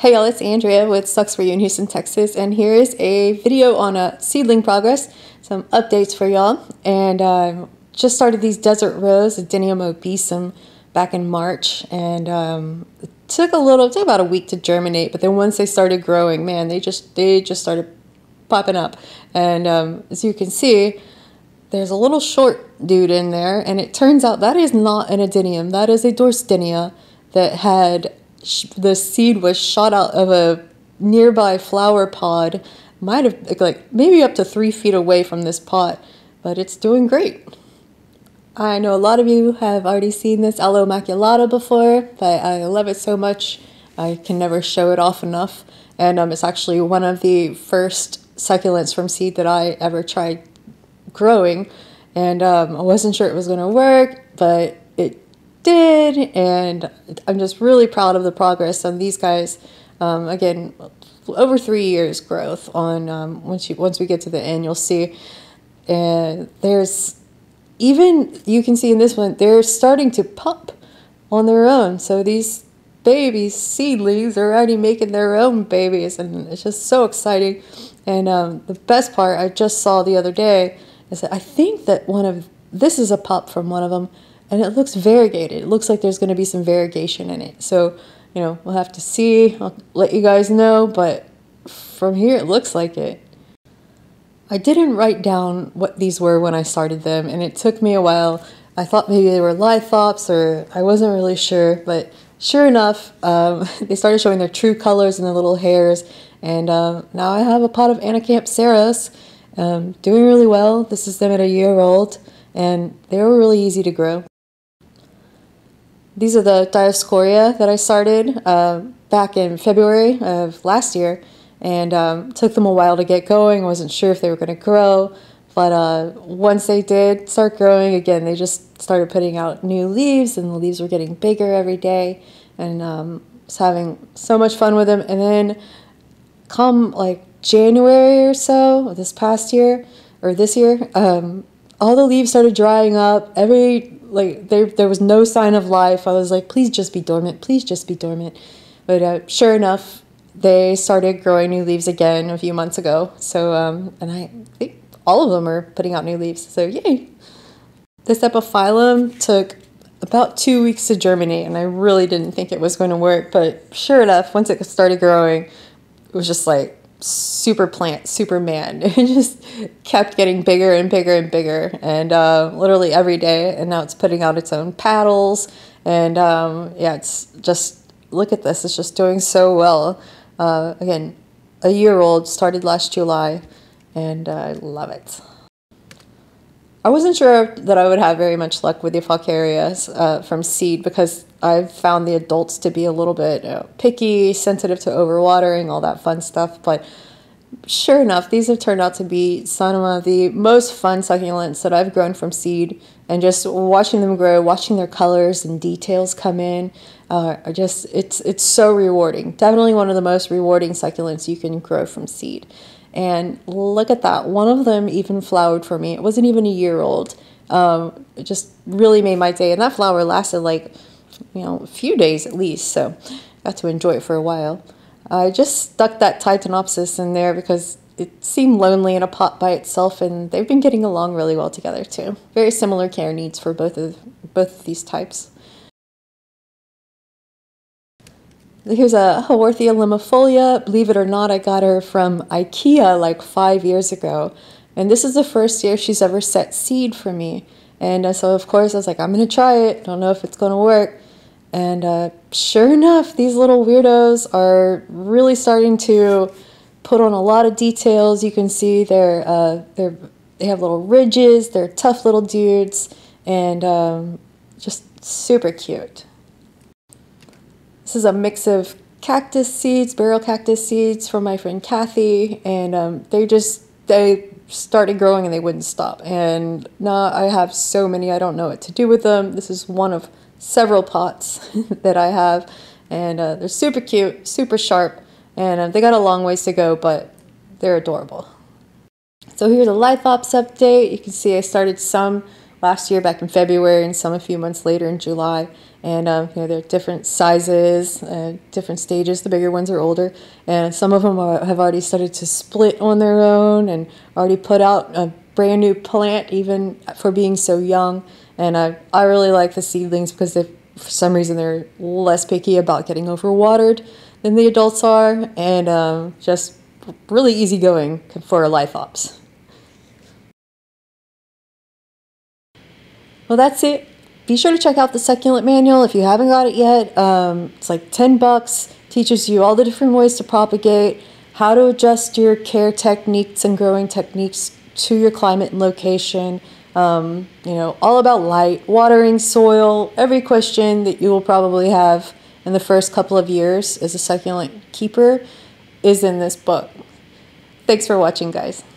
Hey y'all, it's Andrea with Sucks for You in Houston, Texas, and here is a video on seedling progress, some updates for y'all. And just started these desert rows, Adenium obesum, back in March, and it took about a week to germinate, but then once they started growing, man, they just started popping up. And as you can see, there's a little short dude in there, and it turns out that is not an Adenium, that is a Dorstenia that had the seed was shot out of a nearby flower pod, might have like maybe up to 3 feet away from this pot, but it's doing great. I know a lot of you have already seen this Aloe maculata before, but I love it so much. I can never show it off enough, and it's actually one of the first succulents from seed that I ever tried growing, and I wasn't sure it was going to work, but it did, and I'm just really proud of the progress on these guys. Again, over 3 years growth on once we get to the end, you'll see. And there's even, you can see in this one, they're starting to pop on their own, so these baby seedlings are already making their own babies, and it's just so exciting. And the best part I just saw the other day is that I think that this is a pop from one of them, and it looks variegated. It looks like there's going to be some variegation in it. So, you know, we'll have to see. I'll let you guys know, but from here it looks like it. I didn't write down what these were when I started them, and it took me a while. I thought maybe they were Lithops, or I wasn't really sure, but sure enough, they started showing their true colors and their little hairs, and now I have a pot of Anacampseros doing really well. This is them at a year old, and they were really easy to grow. These are the Dioscorea that I started back in February of last year, and took them a while to get going. I wasn't sure if they were going to grow, but once they did start growing again, they just started putting out new leaves, and the leaves were getting bigger every day, and was having so much fun with them. And then come like January or so this year, all the leaves started drying up. There was no sign of life. I was like, please just be dormant, please just be dormant. But sure enough, they started growing new leaves again a few months ago. So, and I think all of them are putting out new leaves, so yay! This Epiphylllum took about 2 weeks to germinate, and I really didn't think it was going to work, but sure enough, once it started growing, it was just like, super plant, Superman. It just kept getting bigger and bigger and bigger, and literally every day, and now it's putting out its own paddles, and yeah, it's just, look at this, it's just doing so well. Again, a year old, started last July, and I love it. I wasn't sure that I would have very much luck with the Faucarias from seed, because I've found the adults to be a little bit picky, sensitive to overwatering, all that fun stuff. But sure enough, these have turned out to be some of the most fun succulents that I've grown from seed. And just watching them grow, watching their colors and details come in, it's so rewarding. Definitely one of the most rewarding succulents you can grow from seed. And look at that, one of them even flowered for me. It wasn't even a year old. It just really made my day, and that flower lasted like, you know, a few days at least, so got to enjoy it for a while. I just stuck that Titanopsis in there because it seemed lonely in a pot by itself, and they've been getting along really well together too. Very similar care needs for both of these types. Here's a Haworthia limifolia. Believe it or not, I got her from IKEA like 5 years ago, and this is the first year she's ever set seed for me. And so of course I was like, I'm gonna try it, don't know if it's gonna work. And sure enough, these little weirdos are really starting to put on a lot of details. You can see they have little ridges, they're tough little dudes, and just super cute. This is a mix of cactus seeds, barrel cactus seeds from my friend Kathy, and they started growing and they wouldn't stop. And now I have so many, I don't know what to do with them. This is one of several pots that I have, and they're super cute, super sharp, and they got a long ways to go, but they're adorable. So here's a Lithops update. You can see I started some last year back in February and some a few months later in July. And you know, they're different sizes, different stages. The bigger ones are older, and some of them have already started to split on their own and already put out a brand new plant, even for being so young. And I really like the seedlings because they, for some reason, they're less picky about getting overwatered than the adults are, and just really easygoing for Lithops. Well, that's it. Be sure to check out the succulent manual if you haven't got it yet. It's like $10. Teaches you all the different ways to propagate, how to adjust your care techniques and growing techniques to your climate and location. You know, all about light, watering, soil. Every question that you will probably have in the first couple of years as a succulent keeper is in this book. Thanks for watching, guys.